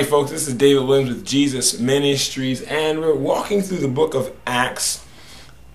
Alright folks, this is David Williams with Jesus Ministries, and we're walking through the book of Acts.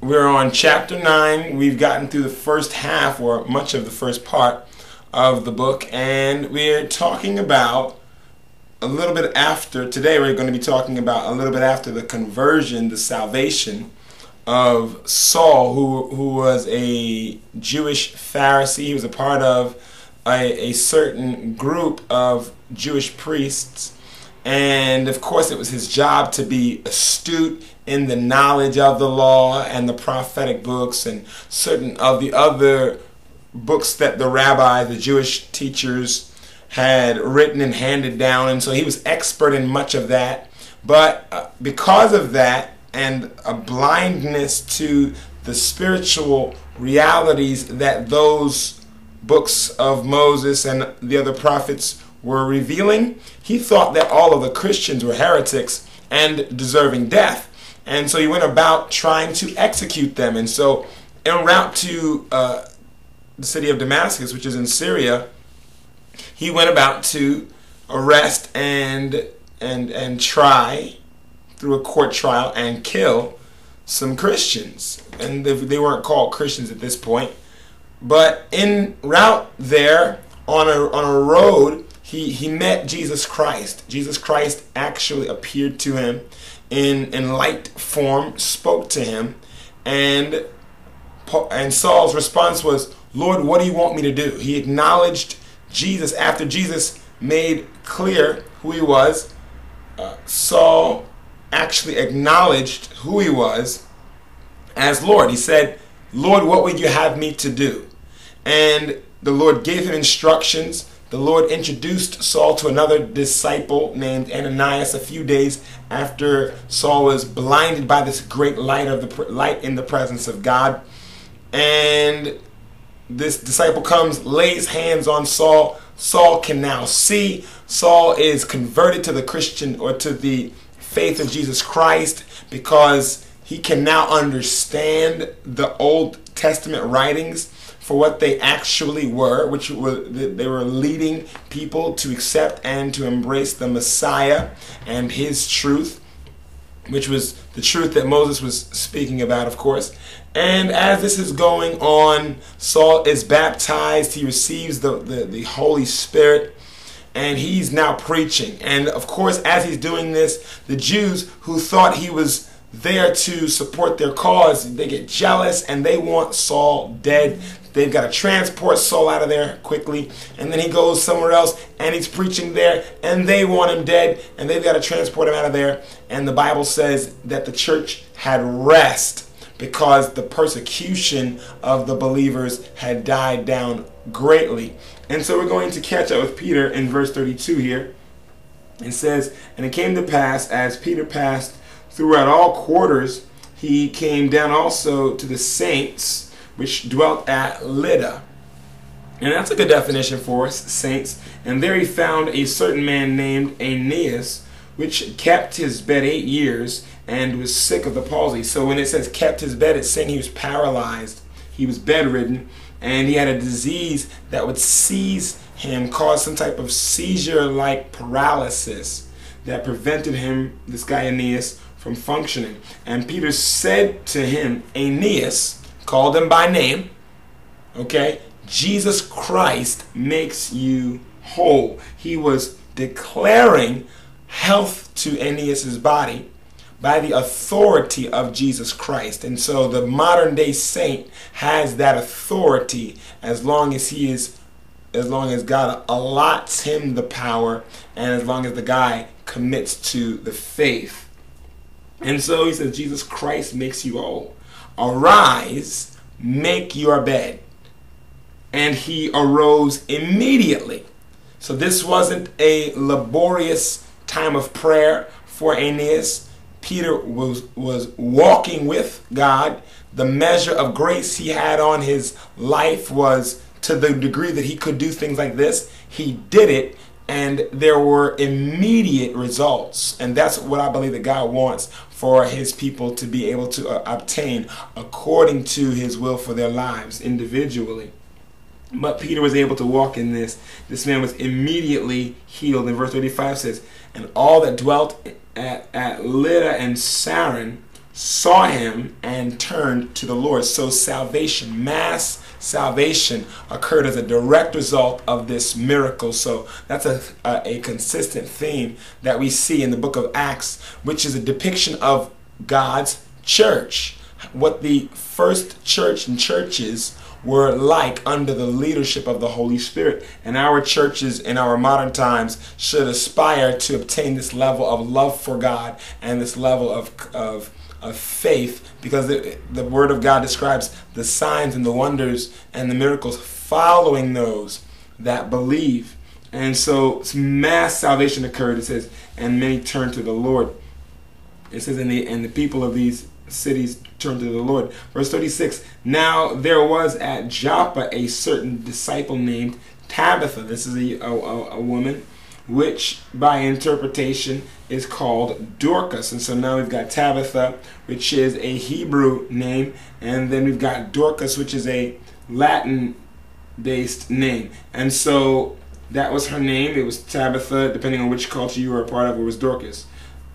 We're on chapter 9. We've gotten through the first half, or much of the first part of the book, and we're talking about a little bit after, today we're going to be talking about a little bit after the conversion, the salvation of Saul, who was a Jewish Pharisee. He was a part of a certain group of Jewish priests, and of course it was his job to be astute in the knowledge of the law and the prophetic books and certain of the other books that the rabbi, the Jewish teachers, had written and handed down, and so he was expert in much of that. But because of that and a blindness to the spiritual realities that those books of Moses and the other prophets were revealing, he thought that all of the Christians were heretics and deserving death. And so he went about trying to execute them. And so en route to the city of Damascus, which is in Syria, he went about to arrest and try, through a court trial, and kill some Christians. And they weren't called Christians at this point. But en route there, on a road, He met Jesus Christ. Jesus Christ actually appeared to him in light form, spoke to him, and Saul's response was, "Lord, what do you want me to do?" He acknowledged Jesus. After Jesus made clear who he was, Saul actually acknowledged who he was as Lord. He said, "Lord, what would you have me to do?" And the Lord gave him instructions. The Lord introduced Saul to another disciple named Ananias a few days after Saul was blinded by this great light in the presence of God. And this disciple comes, lays hands on Saul. Saul can now see. Saul is converted to the Christian, or to the faith of Jesus Christ, because he can now understand the Old Testament writings for what they actually were, which were, they were leading people to accept and to embrace the Messiah and his truth, which was the truth that Moses was speaking about, of course. And as this is going on, Saul is baptized, he receives the Holy Spirit, and he's now preaching. And of course, as he's doing this, the Jews who thought he was there to support their cause, they get jealous and they want Saul dead. They've got to transport Saul out of there quickly, and then he goes somewhere else and he's preaching there, and they want him dead, and they've got to transport him out of there. And the Bible says that the church had rest because the persecution of the believers had died down greatly. And so we're going to catch up with Peter in verse 32 here. It says, "And it came to pass, as Peter passed throughout all quarters, he came down also to the saints which dwelt at Lydda." And that's a good definition for us, saints. "And there he found a certain man named Aeneas, which kept his bed 8 years, and was sick of the palsy." So when it says kept his bed, it's saying he was paralyzed. He was bedridden, and he had a disease that would seize him, cause some type of seizure-like paralysis that prevented him, this guy Aeneas, from functioning. "And Peter said to him, Aeneas," called him by name, okay, "Jesus Christ makes you whole." He was declaring health to Aeneas' body by the authority of Jesus Christ. And so the modern day saint has that authority as long as he is, as long as God allots him the power, and as long as the guy commits to the faith. And so he says, "Jesus Christ makes you whole. Arise, make your bed." And he arose immediately. So this wasn't a laborious time of prayer for Aeneas. Peter was walking with God. The measure of grace he had on his life was to the degree that he could do things like this. He did it, and there were immediate results. And that's what I believe that God wants for his people to be able to obtain according to his will for their lives individually. But Peter was able to walk in this. This man was immediately healed. And verse 35 says, and all that dwelt at Lydda and Saron saw him and turned to the Lord. So salvation, mass salvation, occurred as a direct result of this miracle. So that's a consistent theme that we see in the book of Acts, which is a depiction of God's church, what the first church and churches were like under the leadership of the Holy Spirit. And our churches in our modern times should aspire to obtain this level of love for God and this level of faith, because the Word of God describes the signs and the wonders and the miracles following those that believe. And so mass salvation occurred, it says, and many turned to the Lord. It says, and the people of these cities turned to the Lord. Verse 36, now there was at Joppa a certain disciple named Tabitha. This is a woman, which by interpretation is called Dorcas. And so now we've got Tabitha, which is a Hebrew name, and then we've got Dorcas, which is a Latin-based name. And so that was her name. It was Tabitha, depending on which culture you were a part of. It was Dorcas.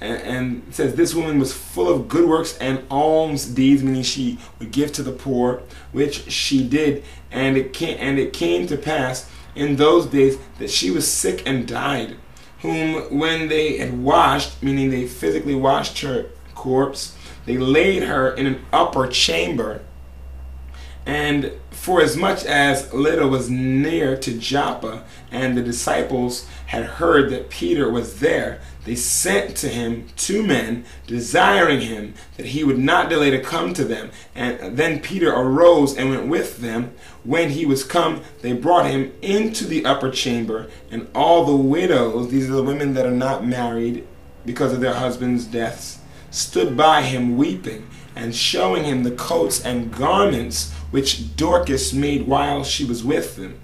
And it says, this woman was full of good works and alms deeds, meaning she would give to the poor, which she did. And it came to pass in those days that she was sick and died, whom when they had washed, meaning they physically washed her corpse, they laid her in an upper chamber. And for as much as Lydda was near to Joppa, and the disciples had heard that Peter was there, they sent to him two men, desiring him that he would not delay to come to them. And then Peter arose and went with them. When he was come, they brought him into the upper chamber, and all the widows, these are the women that are not married because of their husbands' deaths, stood by him weeping, and showing him the coats and garments which Dorcas made while she was with them.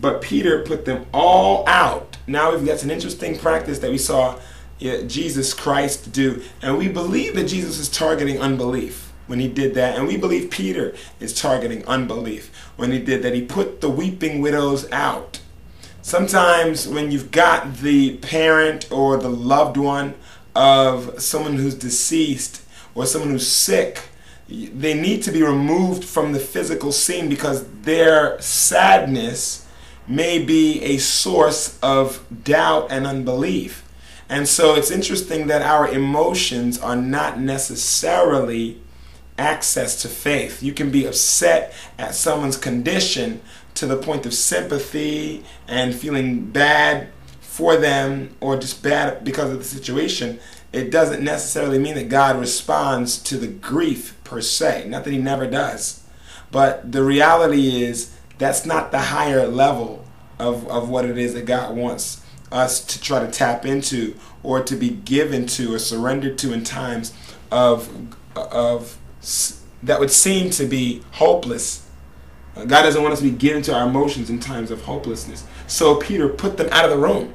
But Peter put them all out. Now that's an interesting practice that we saw Jesus Christ do. And we believe that Jesus is targeting unbelief when he did that. And we believe Peter is targeting unbelief when he did that. He put the weeping widows out. Sometimes when you've got the parent or the loved one of someone who's deceased, or someone who's sick, they need to be removed from the physical scene because their sadness may be a source of doubt and unbelief. And so it's interesting that our emotions are not necessarily access to faith. You can be upset at someone's condition to the point of sympathy and feeling bad for them, or just bad because of the situation. It doesn't necessarily mean that God responds to the grief per se. Not that he never does. But the reality is that's not the higher level of what it is that God wants us to try to tap into or to be given to or surrendered to in times of that would seem to be hopeless. God doesn't want us to be given to our emotions in times of hopelessness. So Peter put them out of the room.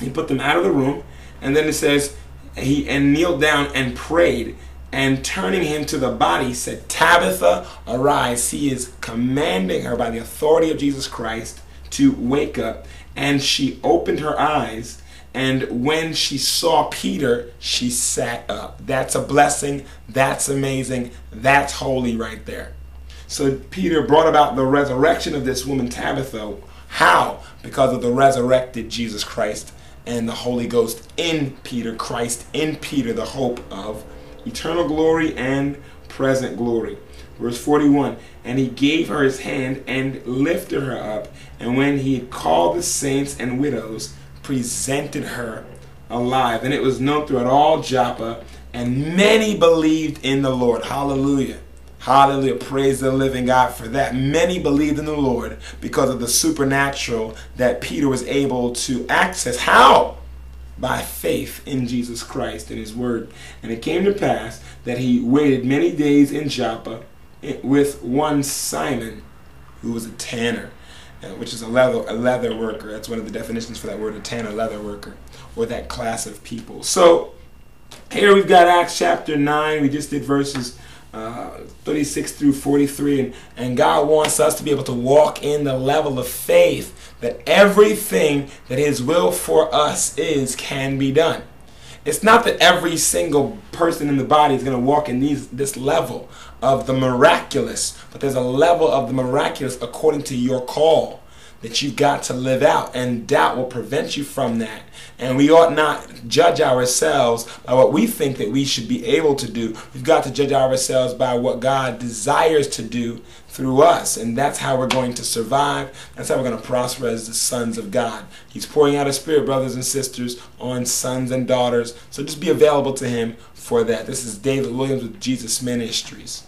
He put them out of the room, and then it says, and kneeled down and prayed, and turning him to the body said, Tabitha, arise. He is commanding her by the authority of Jesus Christ to wake up. And she opened her eyes, and when she saw Peter, she sat up. That's a blessing. That's amazing. That's holy right there. So Peter brought about the resurrection of this woman Tabitha. How? Because of the resurrected Jesus Christ and the Holy Ghost in Peter, Christ in Peter, the hope of eternal glory and present glory. Verse 41, and he gave her his hand and lifted her up, and when he had called the saints and widows, presented her alive. And it was known throughout all Joppa, and many believed in the Lord. Hallelujah. Hallelujah. Praise the living God for that. Many believed in the Lord because of the supernatural that Peter was able to access. How? By faith in Jesus Christ and his word. And it came to pass that he waited many days in Joppa with one Simon, who was a tanner, which is a leather worker. That's one of the definitions for that word, a tanner, leather worker, or that class of people. So here we've got Acts chapter 9. We just did verses 36 through 43, and God wants us to be able to walk in the level of faith that everything that His will for us is can be done. It's not that every single person in the body is going to walk in this level of the miraculous, but there's a level of the miraculous according to your call that you've got to live out, and doubt will prevent you from that. And we ought not judge ourselves by what we think that we should be able to do. We've got to judge ourselves by what God desires to do through us, and that's how we're going to survive. That's how we're going to prosper as the sons of God. He's pouring out His Spirit, brothers and sisters, on sons and daughters, so just be available to Him for that. This is David Williams with Jesus Ministries.